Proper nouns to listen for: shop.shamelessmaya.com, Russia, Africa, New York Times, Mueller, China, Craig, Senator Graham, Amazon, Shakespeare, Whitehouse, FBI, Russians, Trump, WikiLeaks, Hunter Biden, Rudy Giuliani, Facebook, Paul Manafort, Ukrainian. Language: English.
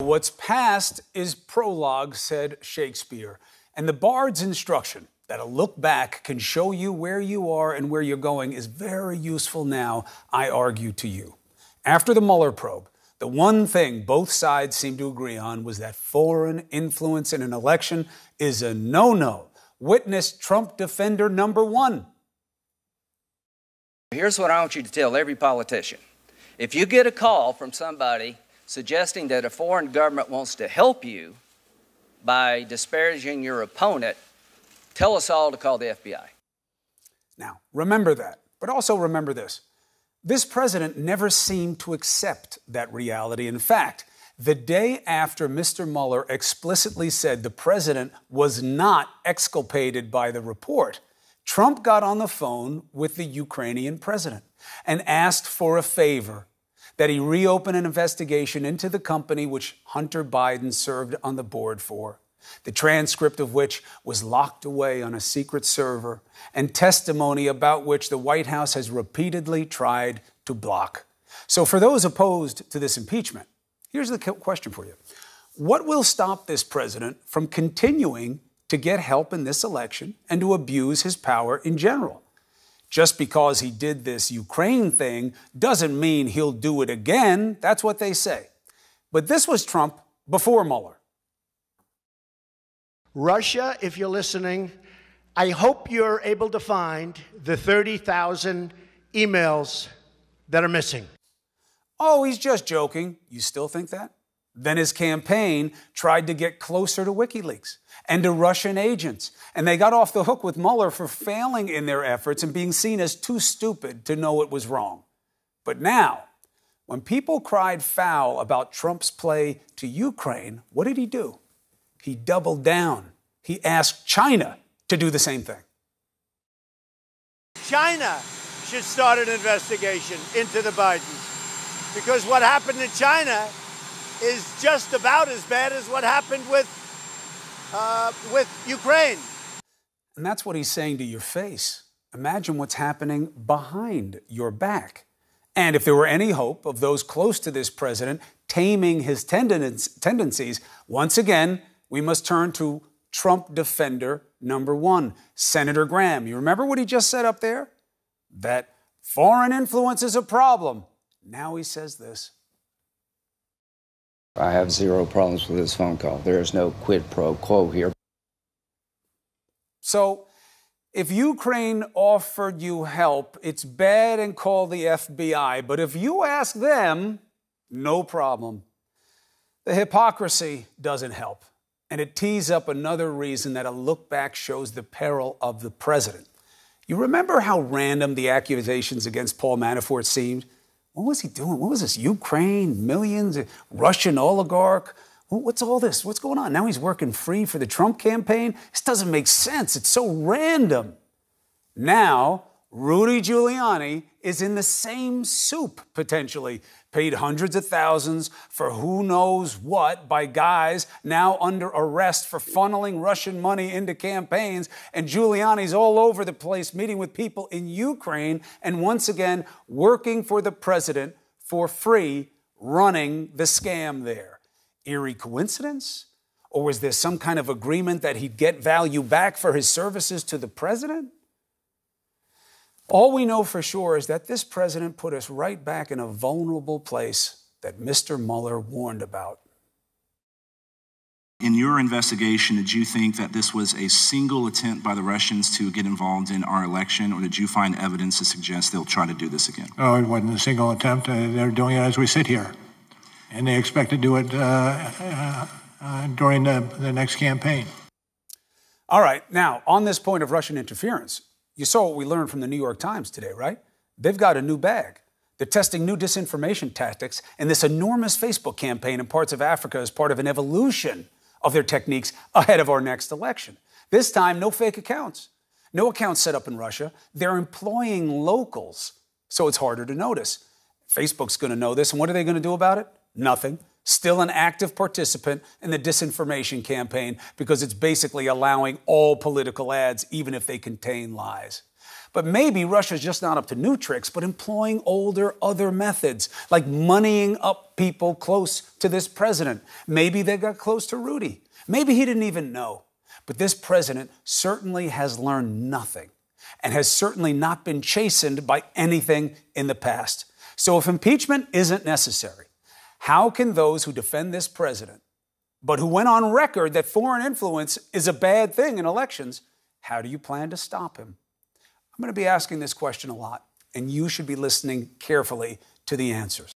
What's past is prologue, said Shakespeare, and the bard's instruction that a look back can show you where you are and where you're going is very useful now, I argue to you. After the Mueller probe, the one thing both sides seemed to agree on was that foreign influence in an election is a no-no. Witness Trump defender number one. Here's what I want you to tell every politician. If you get a call from somebody suggesting that a foreign government wants to help you by disparaging your opponent, tell us all to call the FBI. Now, remember that, but also remember this. This president never seemed to accept that reality. In fact, the day after Mr. Mueller explicitly said the president was not exculpated by the report, Trump got on the phone with the Ukrainian president and asked for a favor, that he reopen an investigation into the company which Hunter Biden served on the board for, the transcript of which was locked away on a secret server, and testimony about which the White House has repeatedly tried to block. So for those opposed to this impeachment, here's the question for you. What will stop this president from continuing to get help in this election and to abuse his power in general? Just because he did this Ukraine thing doesn't mean he'll do it again. That's what they say. But this was Trump before Mueller. Russia, if you're listening, I hope you're able to find the 30,000 emails that are missing. Oh, he's just joking. You still think that? Then his campaign tried to get closer to WikiLeaks and to Russian agents, and they got off the hook with Mueller for failing in their efforts and being seen as too stupid to know it was wrong. But now, when people cried foul about Trump's play to Ukraine, what did he do? He doubled down. He asked China to do the same thing. China should start an investigation into the Bidens, because what happened to China is just about as bad as what happened with Ukraine. And that's what he's saying to your face. Imagine what's happening behind your back. And if there were any hope of those close to this president taming his tendencies, once again, we must turn to Trump defender number one, Senator Graham. You remember what he just said up there? That foreign influence is a problem. Now he says this. I have zero problems with this phone call. There is no quid pro quo here. So, if Ukraine offered you help, it's bad and call the FBI. But if you ask them, no problem. The hypocrisy doesn't help. And it tees up another reason that a look back shows the peril of the president. You remember how random the accusations against Paul Manafort seemed? What was he doing? What was this? Ukraine, millions, Russian oligarch? What's all this? What's going on? Now he's working free for the Trump campaign? This doesn't make sense. It's so random. Now, Rudy Giuliani is in the same soup, potentially, paid hundreds of thousands for who knows what by guys now under arrest for funneling Russian money into campaigns. And Giuliani's all over the place, meeting with people in Ukraine and once again working for the president for free, running the scam there. Eerie coincidence? Or was there some kind of agreement that he'd get value back for his services to the president? All we know for sure is that this president put us right back in a vulnerable place that Mr. Mueller warned about. In your investigation, did you think that this was a single attempt by the Russians to get involved in our election, or did you find evidence to suggest they'll try to do this again? Oh, it wasn't a single attempt. They're doing it as we sit here. And they expect to do it during the next campaign. All right. Now, on this point of Russian interference, you saw what we learned from the New York Times today, right? They've got a new bag. They're testing new disinformation tactics and this enormous Facebook campaign in parts of Africa is part of an evolution of their techniques ahead of our next election. This time, no fake accounts. No accounts set up in Russia. They're employing locals, so it's harder to notice. Facebook's going to know this, and what are they going to do about it? Nothing. Still an active participant in the disinformation campaign because it's basically allowing all political ads, even if they contain lies. But maybe Russia's just not up to new tricks, but employing older other methods, like moneying up people close to this president. Maybe they got close to Rudy. Maybe he didn't even know. But this president certainly has learned nothing and has certainly not been chastened by anything in the past. So if impeachment isn't necessary, how can those who defend this president, but who went on record that foreign influence is a bad thing in elections, how do you plan to stop him? I'm going to be asking this question a lot, and you should be listening carefully to the answers.